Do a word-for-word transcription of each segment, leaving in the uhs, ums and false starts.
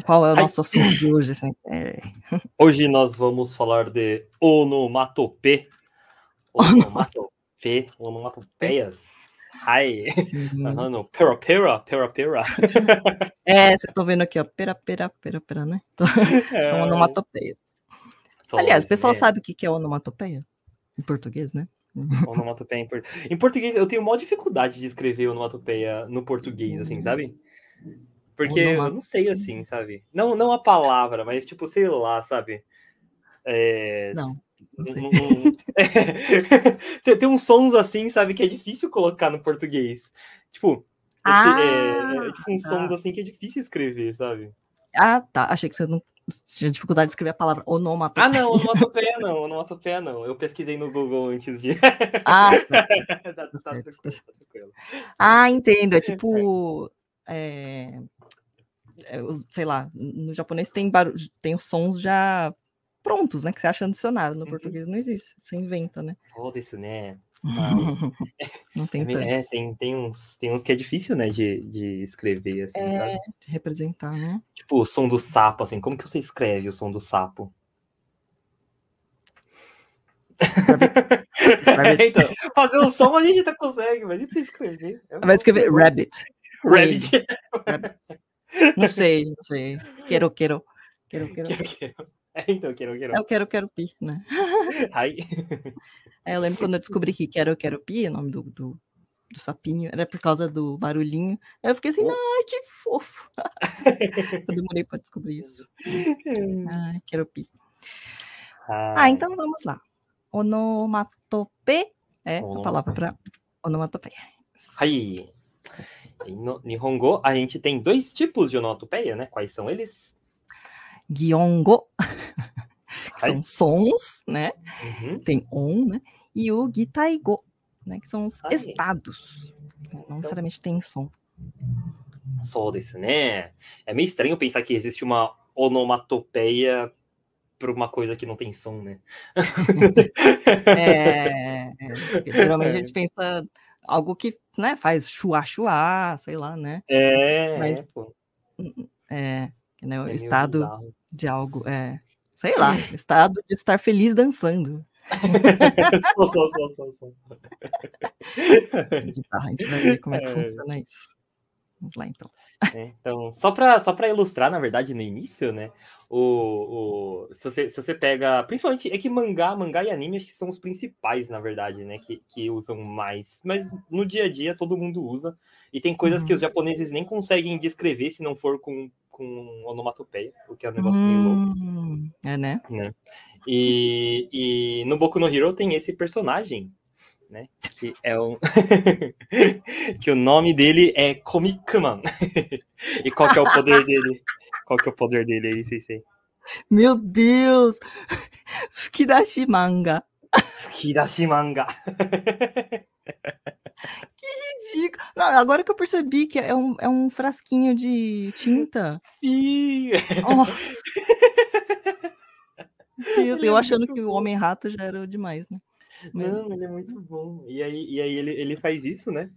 Então, qual é o nosso Ai. assunto de hoje? É. Hoje nós vamos falar de onomatope. Onomatope. Onomatopeias. Ai. Uhum. Pera, pera, pera, pera. É, vocês estão vendo aqui, ó. Pera, pera, pera, pera, né? Então, é. São onomatopeias. Só Aliás, o pessoal é. sabe o que é onomatopeia? Em português, né? Onomatopeia em, por... em português, eu tenho maior dificuldade de escrever onomatopeia no português, assim, sabe? Porque eu não sei, assim, sabe? Não, não a palavra, mas tipo, sei lá, sabe? É... Não. não sei. Um, um... tem, tem uns sons assim, sabe? Que é difícil colocar no português. Tipo, ah, você, é, é, tipo uns tá. sons assim que é difícil escrever, sabe? Ah, tá. Achei que você não tinha dificuldade de escrever a palavra onomatopeia. Ah, não, onomatopeia não, onomatopeia não. Eu pesquisei no Google antes de... Ah, tá. tá, tá, tá, tranquilo. Ah, entendo. É tipo... É... sei lá, no japonês tem, bar... tem os sons já prontos, né, que você acha no dicionário, no uhum. português não existe, você inventa, né? Foda-se, né? Não tem tanto. É, tem, tem, uns, tem uns que é difícil, né, de, de escrever, assim, é, sabe? De representar, né? Tipo, o som do sapo, assim, como que você escreve o som do sapo? Então, fazer o som a gente até consegue, mas e pra escrever? É Vai escrever rabbit. Rabbit. Rabbit. Não sei, não sei. Quero, quero. Quero, quero. quero, quero. É, então, quero, quero. Eu quero, quero pi, né? Ai. É, eu lembro quando eu descobri que quero, quero pi, o nome do, do, do sapinho, era por causa do barulhinho. Aí eu fiquei assim, oh. ai, que fofo. Eu demorei pra descobrir isso. Ai, quero pi. Ai. Ah, então vamos lá. Onomatope é oh. a palavra pra onomatopeia. Ai. No Nihongo, a gente tem dois tipos de onomatopeia, né? Quais são eles? Giongo, que são sons, né? Uhum. Tem on, né? E o gitaigo, né? Que são os Ai. estados. Então, não necessariamente tem som. Só desse, né? É meio estranho pensar que existe uma onomatopeia para uma coisa que não tem som, né? é, geralmente é. a gente pensa... Algo que, né, faz chuá-chuá, sei lá, né? É, Mas, é, pô. É, né, é o estado bizarro. de algo, é, sei lá, o estado de estar feliz dançando. só, só, só, só, só. A gente vai ver como é que é. funciona isso. Vamos lá, então. É, então, só para só para ilustrar, na verdade, no início, né, o, o, se, você, se você pega, principalmente, é que mangá, mangá e anime, acho que são os principais, na verdade, né, que, que usam mais, mas no dia a dia todo mundo usa, e tem coisas uhum. que os japoneses nem conseguem descrever se não for com, com onomatopeia, o que é um negócio uhum. meio louco. É, né? né? E, e no Boku no Hero tem esse personagem, né? Que é um... que o nome dele é Comic-Man. E qual que é o poder dele? Qual que é o poder dele aí, sei, sei. Meu Deus! Fukidashi manga. Fukidashi manga. Que ridículo! Não, agora que eu percebi que é um, é um frasquinho de tinta. Sim! Nossa! Meu Deus, eu achando que o Homem-Rato já era demais, né? Não, ele é muito bom. E aí, e aí ele, ele faz isso, né?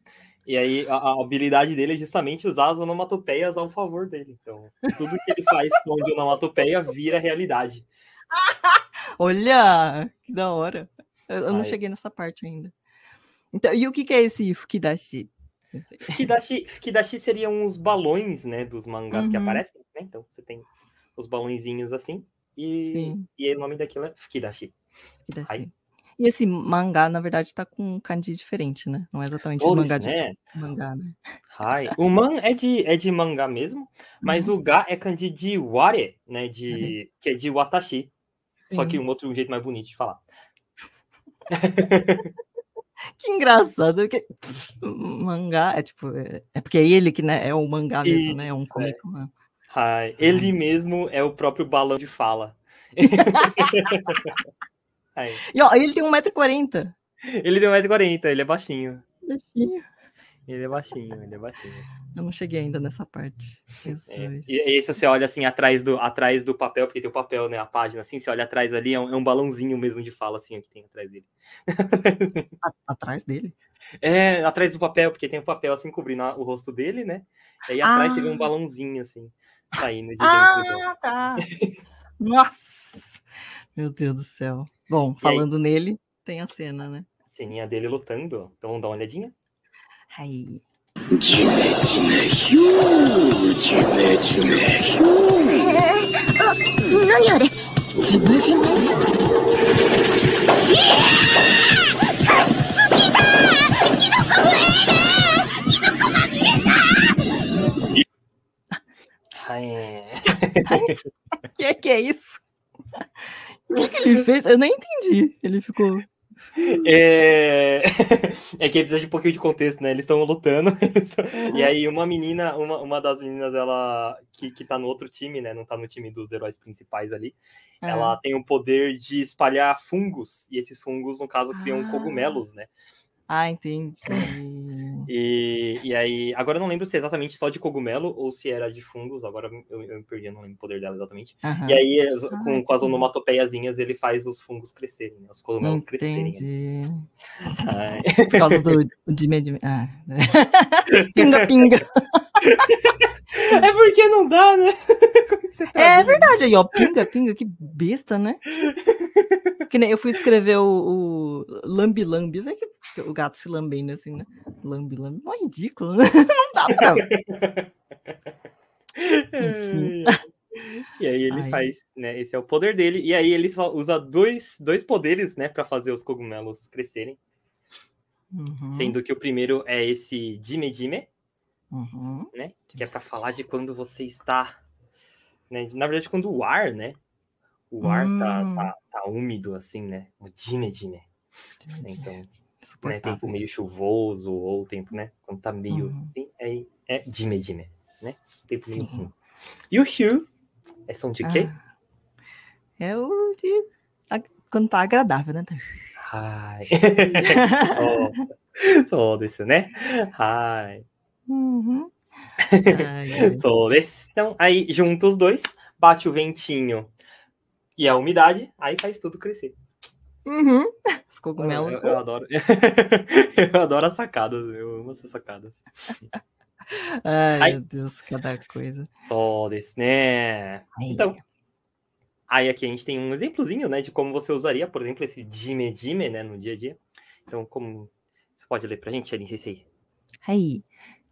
E aí a, a habilidade dele é justamente usar as onomatopeias ao favor dele. Então, tudo que ele faz com a onomatopeia vira realidade. Olha, que da hora. Eu, eu não cheguei nessa parte ainda. Então, e o que, que é esse Fukidashi? Fukidashi, Fukidashi seriam uns balões, né? Dos mangás uhum. que aparecem, né? Então, você tem os balõezinhos assim. E, e aí o nome daquilo é Fukidashi. Fukidashi. Aí. E esse mangá, na verdade, tá com um kanji diferente, né? Não é exatamente o mangá, né? de mangá, né? Ai, o man é de, é de mangá mesmo, mas uhum. o ga é kanji de ware, né? De, uhum. que é de watashi. Sim. Só que um outro um jeito mais bonito de falar. Que engraçado. Que... Mangá é tipo... É, é porque é ele que, né, é o mangá mesmo, e... né? É um comic man. Ai, ele Ai. mesmo é o próprio balão de fala. Aí. E ó, ele tem um metro e quarenta. Ele tem um metro e quarenta, ele é baixinho. Baixinho. Ele é baixinho, ele é baixinho. Eu não cheguei ainda nessa parte. É. E esse você olha assim atrás do, atrás do papel, porque tem o papel, né? A página assim, você olha atrás ali, é um, é um balãozinho mesmo de fala assim que tem atrás dele. Atrás dele? É, atrás do papel, porque tem o papel assim cobrindo o rosto dele, né? E aí atrás ah. você vê um balãozinho assim. saindo de dentro. Ah, tá. Nossa! Meu Deus do céu. Bom, e falando aí? Nele, tem a cena, né? A ceninha dele lutando. Então vamos dar uma olhadinha? Aí. Jime jime hiu, jime jime hiu. Ah, nani are? Jime jime. Kasuki da! Kinoko fuere! Kinoko magireta! Ai. Que que é isso? O que, que ele fez? Eu nem entendi. Ele ficou... É... é que precisa de um pouquinho de contexto, né? Eles estão lutando. Eles tão... uhum. E aí uma menina, uma, uma das meninas, ela que, que tá no outro time, né? Não tá no time dos heróis principais ali. Uhum. Ela tem o poder de espalhar fungos. E esses fungos, no caso, criam ah. cogumelos, né? Ah, entendi. E, e aí... Agora eu não lembro se é exatamente só de cogumelo ou se era de fungos. Agora eu, eu me perdi, eu não lembro o poder dela exatamente. Uhum. E aí, ah, com, com as onomatopeiazinhas, ele faz os fungos crescerem, né? Os cogumelos entendi. Crescerem. Entendi. Por causa do jime jime. Ah. Pinga, pinga. É porque não dá, né? Tá é vendo? Verdade. Aí, ó, pinga, pinga. Que besta, né? Que nem eu fui escrever o, o lambi, lambi. Vê que... O gato se lambendo assim, né? Lambe, lambe. Mó ridículo, né? Não dá pra... Enfim. E aí ele Ai. faz, né? Esse é o poder dele. E aí ele usa dois, dois poderes, né? Pra fazer os cogumelos crescerem. Uhum. Sendo que o primeiro é esse jime jime. Uhum. Né? Que é pra falar de quando você está... Né? Na verdade, quando o ar, né? O ar hum. tá, tá, tá úmido, assim, né? O jime jime. jime, jime. Então... Né, tempo meio chuvoso, ou tempo, né? Quando tá meio uhum. assim, aí é jime jime, né? Tempo meio ruim. E o hiu é som de ah. quê? É o de... Quando tá agradável, né? Ai. Sou desu, né? Ai. Uhum. Ai. Sou desu. Então, aí junta os dois, bate o ventinho e a umidade, aí faz tudo crescer. Uhum. Os cogumelos. Eu, eu, eu adoro. Eu adoro as sacadas. Eu amo essas sacadas. Ai, Ai. meu Deus, cada coisa. Só desse, né? Ai. Então, aí aqui a gente tem um exemplozinho, né, de como você usaria, por exemplo, esse jime jime, né, no dia a dia. Então, como você pode ler pra gente, Aline Sensei? Aí.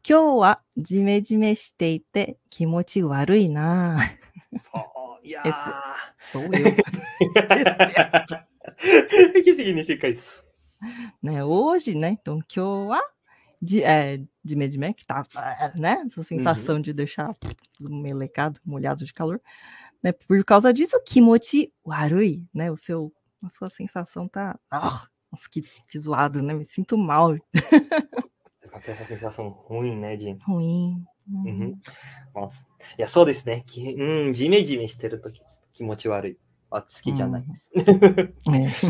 Kyou wa jime jime shite ite kimochi warui na. Só, yeah. Esse... Sou eu. O que significa isso? Né, hoje, né? Então, kyou wa de, é, jime jime, que tá, né? Essa sensação uhum. de deixar melecado, molhado de calor. Né, por causa disso, kimochi warui, né? O seu, a sua sensação tá... Oh, nossa, que, que zoado, né? Me sinto mal. Essa sensação ruim, né, de... Ruim. Uhum. Uhum. Nossa. E é só desse, né? Que, hum, jime jime shiteru toki, kimochi warui. お好きじゃないです。